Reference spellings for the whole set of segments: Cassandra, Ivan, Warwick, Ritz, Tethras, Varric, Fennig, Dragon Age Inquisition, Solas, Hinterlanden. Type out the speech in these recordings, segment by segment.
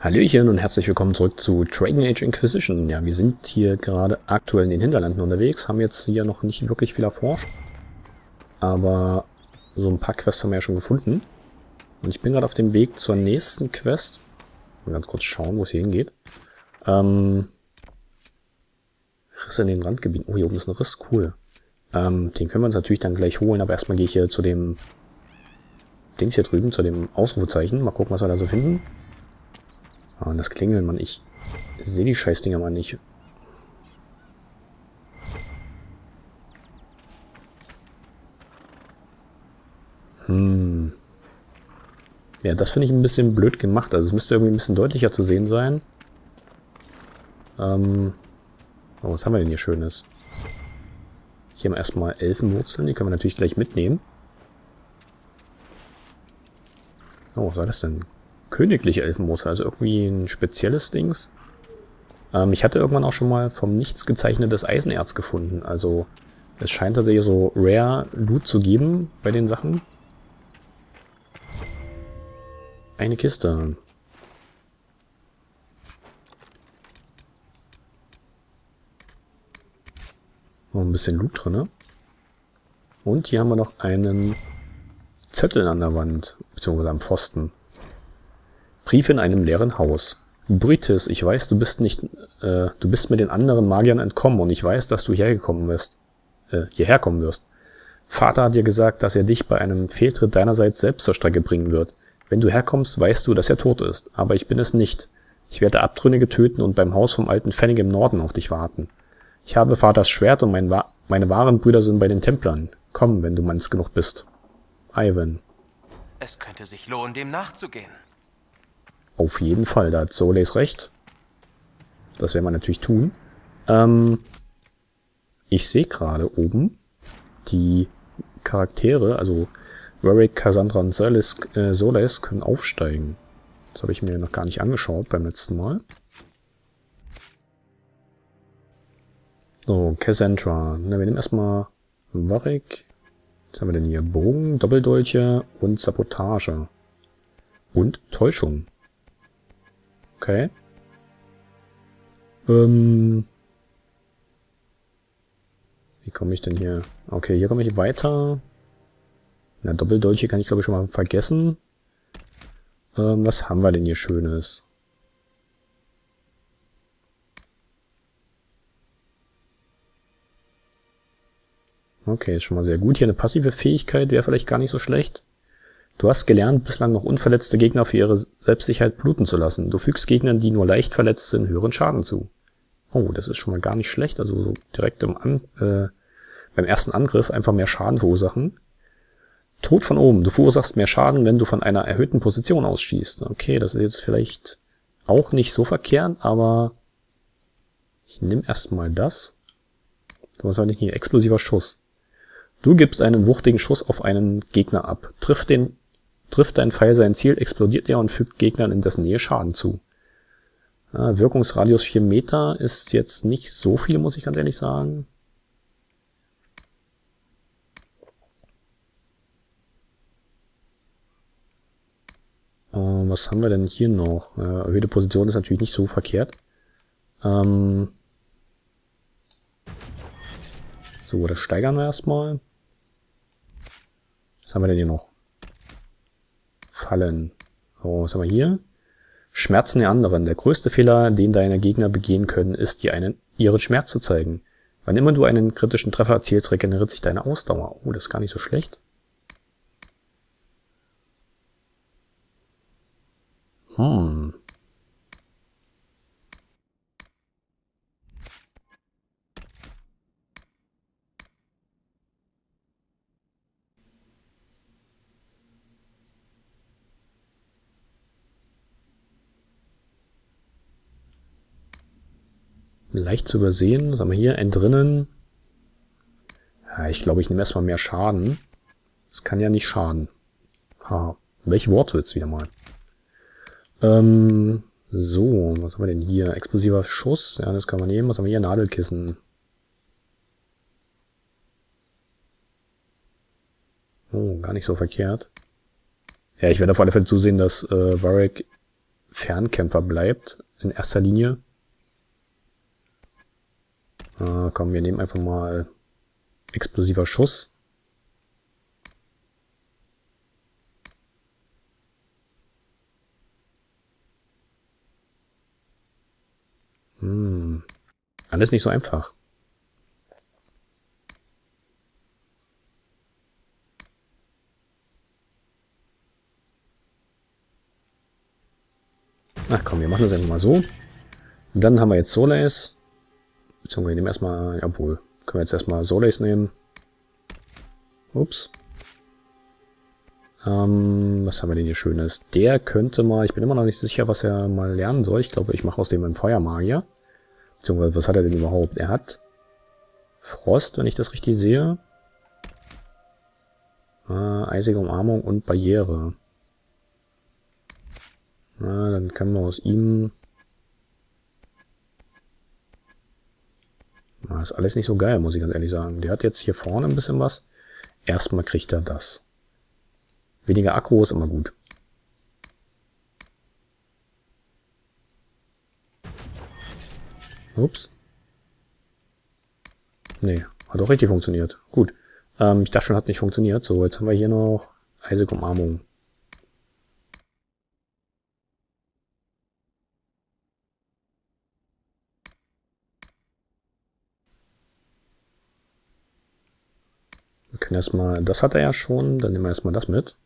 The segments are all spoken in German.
Hallöchen und herzlich willkommen zurück zu Dragon Age Inquisition. Ja, wir sind hier gerade aktuell in den Hinterlanden unterwegs, haben jetzt hier noch nicht wirklich viel erforscht, aber so ein paar Quests haben wir ja schon gefunden. Und ich bin gerade auf dem Weg zur nächsten Quest. Mal ganz kurz schauen, wo es hier hingeht. Riss in den Randgebieten. Oh, hier oben ist ein Riss, cool. Den können wir uns natürlich dann gleich holen, aber erstmal gehe ich hier zu dem Dings hier drüben, zu dem Ausrufezeichen. Mal gucken, was wir da so finden. Oh, und das Klingeln, Mann. Ich sehe die Scheißdinger mal nicht. Ja, das finde ich ein bisschen blöd gemacht. Also es müsste irgendwie ein bisschen deutlicher zu sehen sein. Oh, was haben wir denn hier Schönes? Hier haben wir erstmal Elfenwurzeln. Die können wir natürlich gleich mitnehmen. Oh, was war das denn? Königliche Elfenwurzel, also irgendwie ein spezielles Dings. Ich hatte irgendwann auch schon mal vom Nichts gezeichnetes Eisenerz gefunden. Also es scheint tatsächlich so Rare Loot zu geben bei den Sachen. Eine Kiste. Noch ein bisschen Loot drin. Und hier haben wir noch einen Zettel an der Wand, beziehungsweise am Pfosten. Brief in einem leeren Haus. Britis, ich weiß, du bist mit den anderen Magiern entkommen und ich weiß, dass du hierher kommen wirst. Vater hat dir gesagt, dass er dich bei einem Fehltritt deinerseits selbst zur Strecke bringen wird. Wenn du herkommst, weißt du, dass er tot ist, aber ich bin es nicht. Ich werde Abtrünnige töten und beim Haus vom alten Fennig im Norden auf dich warten. Ich habe Vaters Schwert und meine wahren Brüder sind bei den Templern. Komm, wenn du manns genug bist. Ivan. Es könnte sich lohnen, dem nachzugehen. Auf jeden Fall, da hat Solas recht. Das werden wir natürlich tun. Ich sehe gerade oben die Charaktere, also Varric, Cassandra und Solas können aufsteigen. Das habe ich mir noch gar nicht angeschaut beim letzten Mal. So, Cassandra. Na, wir nehmen erstmal Varric. Was haben wir denn hier? Bogen, Doppeldolche und Sabotage. Und Täuschung. Okay. Wie komme ich denn hier? Okay, hier komme ich weiter. Na, Doppeldolche kann ich glaube ich schon mal vergessen. Was haben wir denn hier Schönes? Okay, ist schon mal sehr gut. Hier eine passive Fähigkeit, wäre vielleicht gar nicht so schlecht. Du hast gelernt, bislang noch unverletzte Gegner für ihre Selbstsicherheit bluten zu lassen. Du fügst Gegnern, die nur leicht verletzt sind, höheren Schaden zu. Oh, das ist schon mal gar nicht schlecht. Also so direkt beim ersten Angriff einfach mehr Schaden verursachen. Tod von oben. Du verursachst mehr Schaden, wenn du von einer erhöhten Position ausschießt. Okay, das ist jetzt vielleicht auch nicht so verkehrt, aber ich nehme erstmal das. So, was war denn hier? Explosiver Schuss. Du gibst einen wuchtigen Schuss auf einen Gegner ab. Trifft dein Pfeil sein Ziel, explodiert er und fügt Gegnern in dessen Nähe Schaden zu. Wirkungsradius 4 Meter ist jetzt nicht so viel, muss ich ganz ehrlich sagen. Was haben wir denn hier noch? Erhöhte Position ist natürlich nicht so verkehrt. So, das steigern wir erstmal. Was haben wir denn hier noch? Fallen. Oh, was haben wir hier? Schmerzen der anderen. Der größte Fehler, den deine Gegner begehen können, ist, dir ihren Schmerz zu zeigen. Wann immer du einen kritischen Treffer erzielst, regeneriert sich deine Ausdauer. Oh, das ist gar nicht so schlecht. Leicht zu übersehen. Was haben wir hier? Entrinnen. Ja, ich glaube, ich nehme erstmal mehr Schaden. Das kann ja nicht schaden. Ha, welch Wortwitz wieder mal. So, was haben wir denn hier? Explosiver Schuss. Ja, das kann man nehmen. Was haben wir hier? Nadelkissen. Oh, gar nicht so verkehrt. Ja, ich werde auf alle Fälle zusehen, dass Varric Fernkämpfer bleibt, in erster Linie. Komm, wir nehmen einfach mal explosiver Schuss. Alles nicht so einfach. Ach komm, wir machen das einfach mal so. Und dann haben wir jetzt Solas. Beziehungsweise wir nehmen erstmal, obwohl, können wir jetzt erstmal Solas nehmen. Ups. Was haben wir denn hier Schönes? Der könnte mal, ich bin immer noch nicht sicher, was er mal lernen soll. Ich glaube, ich mache aus dem einen Feuermagier. Beziehungsweise, was hat er denn überhaupt? Er hat Frost, wenn ich das richtig sehe. Eisige Umarmung und Barriere. Na, dann können wir aus ihm... Na, ist alles nicht so geil, muss ich ganz ehrlich sagen. Der hat jetzt hier vorne ein bisschen was. Erstmal kriegt er das. Weniger Aggro ist immer gut. Ups. Nee, hat auch richtig funktioniert. Gut. Ich dachte schon, hat nicht funktioniert. So, jetzt haben wir hier noch Eisige Umarmung. Erstmal, das hat er ja schon, dann nehmen wir erstmal das mit.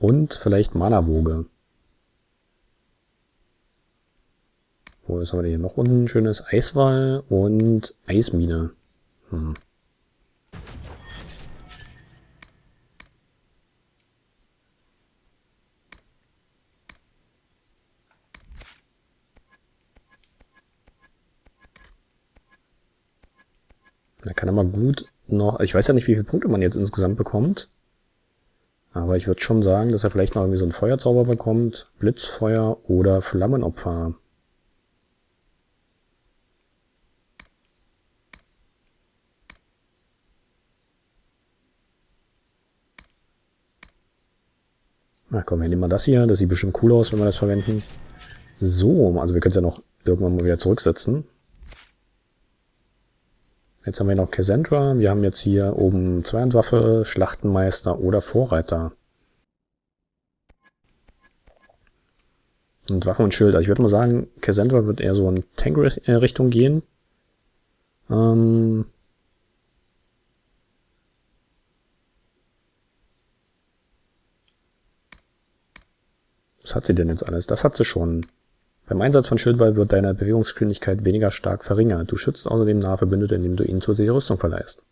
Und vielleicht Mana-Woge. So, jetzt haben wir hier noch unten ein schönes Eiswall und Eismine. Da kann er mal gut noch... Ich weiß ja nicht, wie viele Punkte man jetzt insgesamt bekommt. Aber ich würde schon sagen, dass er vielleicht noch irgendwie so einen Feuerzauber bekommt. Blitzfeuer oder Flammenopfer. Na komm, wir nehmen mal das hier. Das sieht bestimmt cool aus, wenn wir das verwenden. So, also wir können es ja noch irgendwann mal wieder zurücksetzen. Jetzt haben wir noch Cassandra, wir haben jetzt hier oben Zweihandwaffe, Schlachtenmeister oder Vorreiter. Und Waffen und Schilder. Ich würde mal sagen, Cassandra wird eher so in Tank-Richtung gehen. Was hat sie denn jetzt alles? Das hat sie schon. Beim Einsatz von Schildwall wird deine Bewegungsgeschwindigkeit weniger stark verringert. Du schützt außerdem nahe Verbündete, indem du ihnen zusätzliche Rüstung verleihst.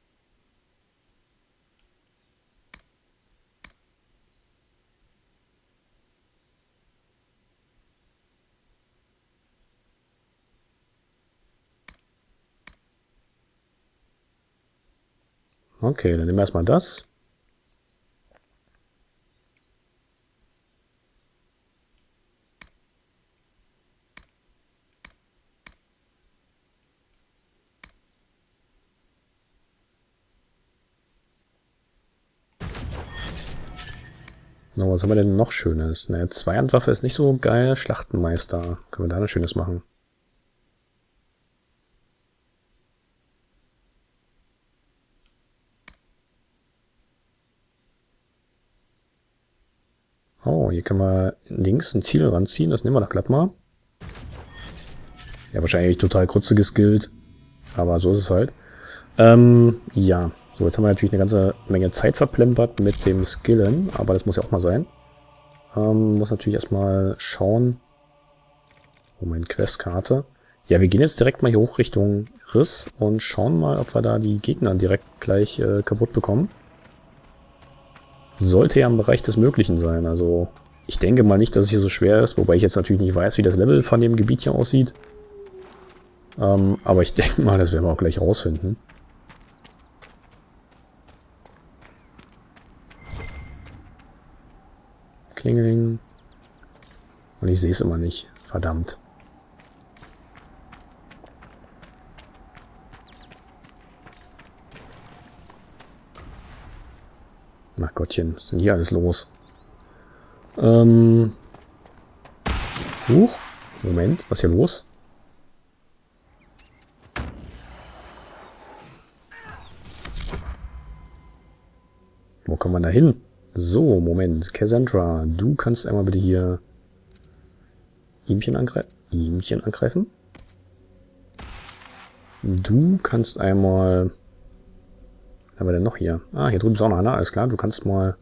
Okay, dann nehmen wir erstmal das. No, was haben wir denn noch Schönes? Naja, Zweihandwaffe ist nicht so geil. Schlachtenmeister. Können wir da noch Schönes machen? Oh, hier können wir links ein Ziel ranziehen. Das nehmen wir doch glatt mal. Ja, wahrscheinlich total krutziges Guild. Aber so ist es halt. Ja. So, jetzt haben wir natürlich eine ganze Menge Zeit verplempert mit dem Skillen, aber das muss ja auch mal sein. Muss natürlich erstmal schauen. Moment, Questkarte. Ja, wir gehen jetzt direkt mal hier hoch Richtung Riss und schauen mal, ob wir da die Gegner direkt gleich kaputt bekommen. Sollte ja im Bereich des Möglichen sein, also ich denke mal nicht, dass es hier so schwer ist, wobei ich jetzt natürlich nicht weiß, wie das Level von dem Gebiet hier aussieht. Aber ich denke mal, das werden wir auch gleich rausfinden. Klingeling. Und ich sehe es immer nicht. Verdammt. Na Gottchen, was ist denn hier alles los? Huch. Moment, was ist hier los? Wo kommt man da hin? So, Moment. Cassandra, du kannst einmal bitte hier Ihmchen angreifen. Du kannst einmal... Was haben wir denn noch hier? Ah, hier drüben ist auch noch einer. Alles klar, du kannst mal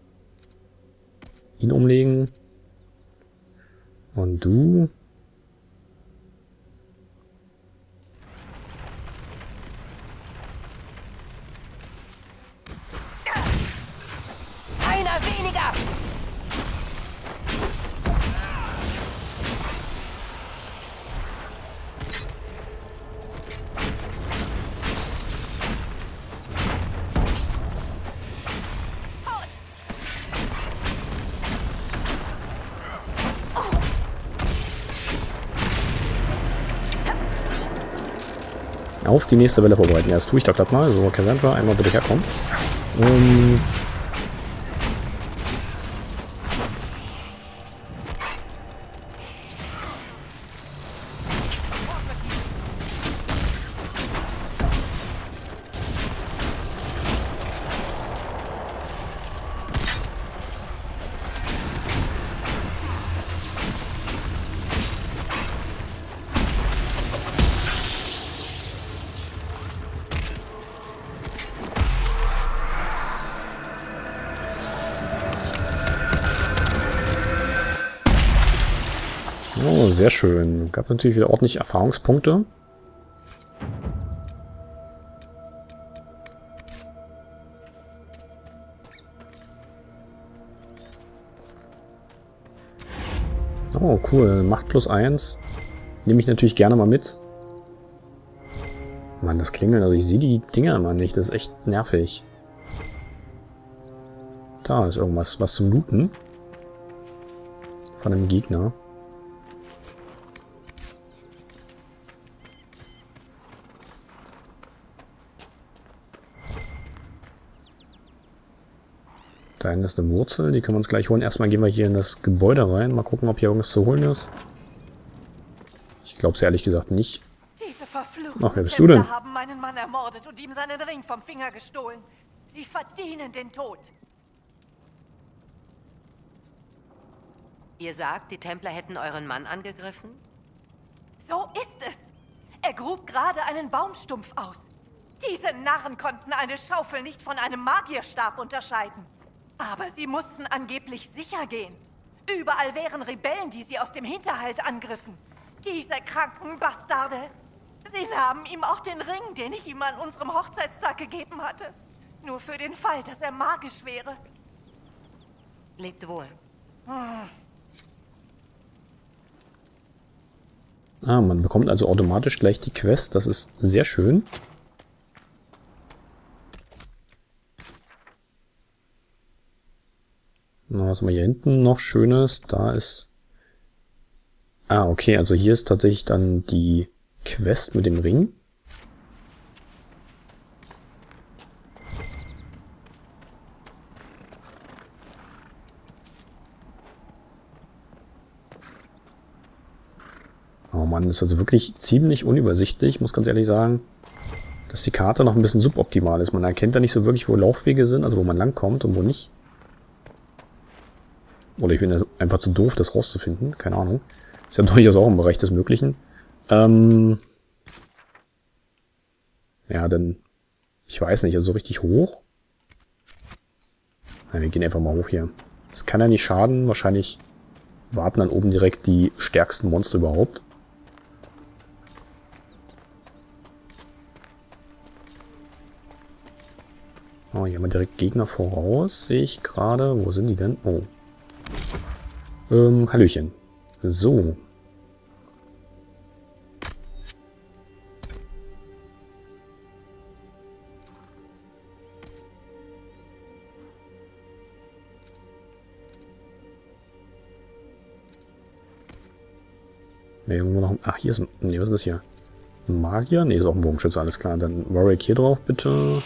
ihn umlegen. Und du... Auf die nächste Welle vorbereiten. Ja, das tue ich da glatt mal. So, Cassandra, einmal bitte herkommen. Oh, sehr schön. Gab natürlich wieder ordentlich Erfahrungspunkte. Oh, cool. Macht +1. Nehme ich natürlich gerne mal mit. Mann, das klingelt. Also ich sehe die Dinger immer nicht. Das ist echt nervig. Da ist irgendwas. Was zum Looten. Von einem Gegner. Da ist eine Wurzel, die können wir uns gleich holen. Erstmal gehen wir hier in das Gebäude rein. Mal gucken, ob hier irgendwas zu holen ist. Ich glaube es ehrlich gesagt nicht. Ach, wer bist du denn? Haben meinen Mann ermordet und ihm seinen Ring vom Finger gestohlen. Sie verdienen den Tod. Ihr sagt, die Templer hätten euren Mann angegriffen? So ist es. Er grub gerade einen Baumstumpf aus. Diese Narren konnten eine Schaufel nicht von einem Magierstab unterscheiden. Aber sie mussten angeblich sicher gehen. Überall wären Rebellen, die sie aus dem Hinterhalt angriffen. Diese kranken Bastarde. Sie nahmen ihm auch den Ring, den ich ihm an unserem Hochzeitstag gegeben hatte. Nur für den Fall, dass er magisch wäre. Lebt wohl. Hm. Ah, man bekommt also automatisch gleich die Quest. Das ist sehr schön. Was haben wir hier hinten noch Schönes? Da ist... Ah, okay, also hier ist tatsächlich dann die Quest mit dem Ring. Oh Mann, ist also wirklich ziemlich unübersichtlich, muss ganz ehrlich sagen, dass die Karte noch ein bisschen suboptimal ist. Man erkennt da nicht so wirklich, wo Laufwege sind, also wo man langkommt und wo nicht. Oder ich bin einfach zu doof, das rauszufinden. Keine Ahnung. Ist ja durchaus auch im Bereich des Möglichen. Ja, dann... Ich weiß nicht, also so richtig hoch? Nein, wir gehen einfach mal hoch hier. Das kann ja nicht schaden. Wahrscheinlich warten dann oben direkt die stärksten Monster überhaupt. Oh, hier haben wir direkt Gegner voraus. Sehe ich gerade. Wo sind die denn? Oh. Hallöchen. So. Ne, irgendwo noch... Ach, hier ist... Ne, was ist das hier? Ein Magier? Ne, ist auch ein Wurmschütze, alles klar. Dann Warwick hier drauf, bitte.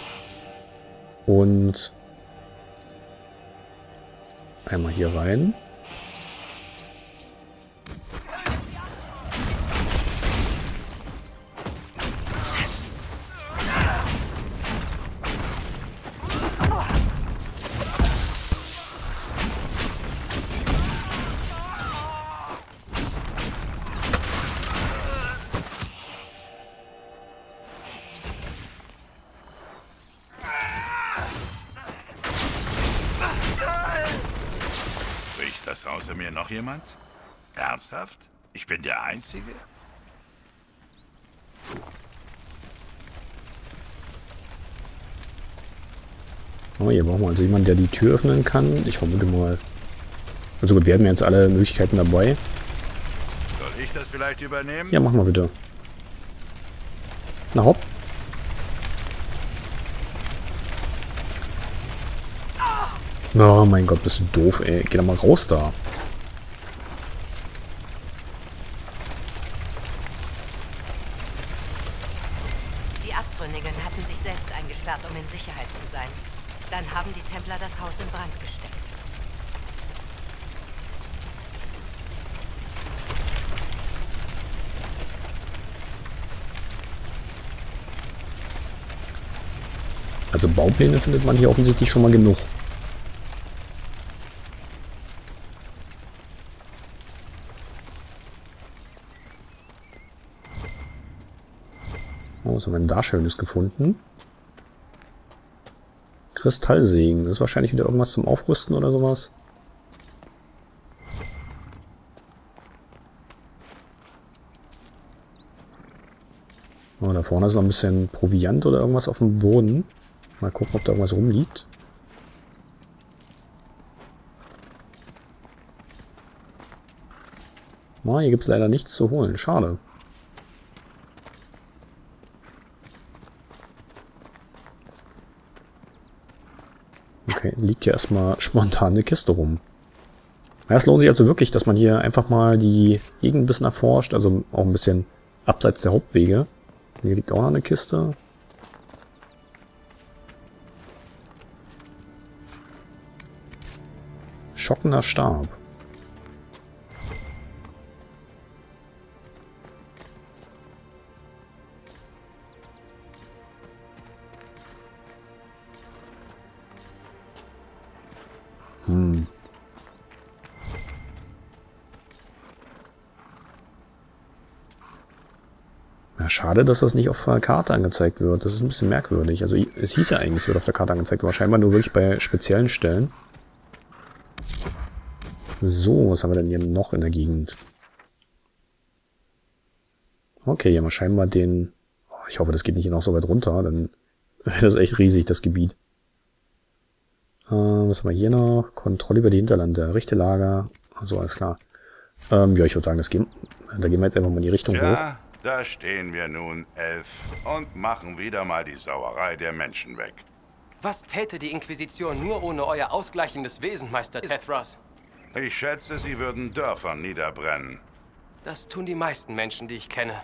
Und... Einmal hier rein. außer mir noch jemand? Ernsthaft? Ich bin der Einzige? Oh, hier brauchen wir also jemanden, der die Tür öffnen kann. Ich vermute mal. Also gut, wir haben jetzt alle Möglichkeiten dabei. Soll ich das vielleicht übernehmen? Ja, mach mal bitte. Na hopp. Oh mein Gott, bist du doof, ey. Geh doch mal raus da. Die Abtrünnigen hatten sich selbst eingesperrt, um in Sicherheit zu sein. Dann haben die Templer das Haus in Brand gesteckt. Also Baupläne findet man hier offensichtlich schon mal genug. Was haben wir denn da Schönes gefunden? Kristallsägen. Das ist wahrscheinlich wieder irgendwas zum Aufrüsten oder sowas. Oh, da vorne ist noch ein bisschen Proviant oder irgendwas auf dem Boden. Mal gucken, ob da irgendwas rumliegt. Oh, hier gibt es leider nichts zu holen. Schade. Okay, liegt hier erstmal spontan eine Kiste rum. Ja, es lohnt sich also wirklich, dass man hier einfach mal die Gegend ein bisschen erforscht, also auch ein bisschen abseits der Hauptwege. Hier liegt auch noch eine Kiste. Schockender Stab. Ja, schade, dass das nicht auf der Karte angezeigt wird. Das ist ein bisschen merkwürdig. Also es hieß ja eigentlich, es wird auf der Karte angezeigt, aber scheinbar nur wirklich bei speziellen Stellen. So, was haben wir denn hier noch in der Gegend? Okay, hier haben wir scheinbar den... Oh, ich hoffe, das geht nicht hier noch so weit runter, dann wäre das echt riesig, das Gebiet. Was haben wir hier noch? Kontrolle über die Hinterlande, Richtelager. Also alles klar. Ja, ich würde sagen, da gehen wir jetzt einfach mal in die Richtung hoch. Ja, da stehen wir nun, Elf, und machen wieder mal die Sauerei der Menschen weg. Was täte die Inquisition nur ohne euer ausgleichendes Wesen, Meister Tethras? Ich schätze, sie würden Dörfer niederbrennen. Das tun die meisten Menschen, die ich kenne.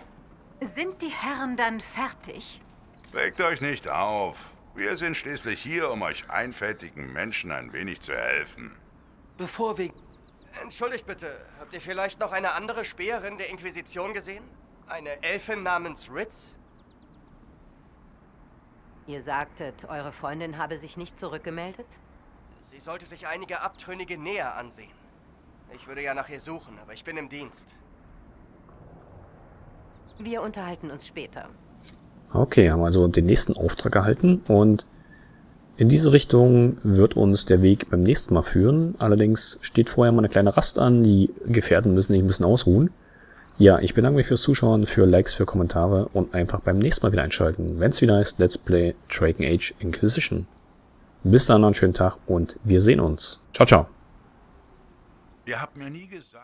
Sind die Herren dann fertig? Regt euch nicht auf. Wir sind schließlich hier, um euch einfältigen Menschen ein wenig zu helfen. Bevor wir... Entschuldigt bitte, habt ihr vielleicht noch eine andere Späherin der Inquisition gesehen? Eine Elfin namens Ritz? Ihr sagtet, eure Freundin habe sich nicht zurückgemeldet? Sie sollte sich einige Abtrünnige näher ansehen. Ich würde ja nach ihr suchen, aber ich bin im Dienst. Wir unterhalten uns später. Okay, haben also den nächsten Auftrag erhalten und in diese Richtung wird uns der Weg beim nächsten Mal führen. Allerdings steht vorher mal eine kleine Rast an, die Gefährten müssen sich ein bisschen ausruhen. Ja, ich bedanke mich fürs Zuschauen, für Likes, für Kommentare und einfach beim nächsten Mal wieder einschalten, wenn es wieder heißt Let's Play Dragon Age Inquisition. Bis dann, einen schönen Tag und wir sehen uns. Ciao, ciao. Ihr habt mir nie gesagt...